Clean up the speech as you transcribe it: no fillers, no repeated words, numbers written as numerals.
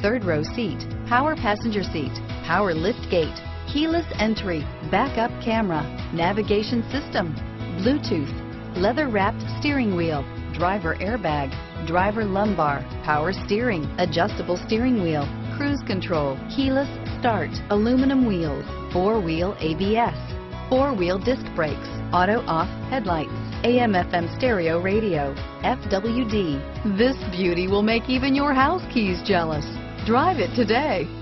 third row seat, power passenger seat, power lift gate, keyless entry, backup camera, navigation system, Bluetooth, leather-wrapped steering wheel, driver airbag, driver lumbar, power steering, adjustable steering wheel, cruise control, keyless start, aluminum wheels, four-wheel ABS, four-wheel disc brakes, auto-off headlights, AM/FM stereo radio, FWD. This beauty will make even your house keys jealous. Drive it today.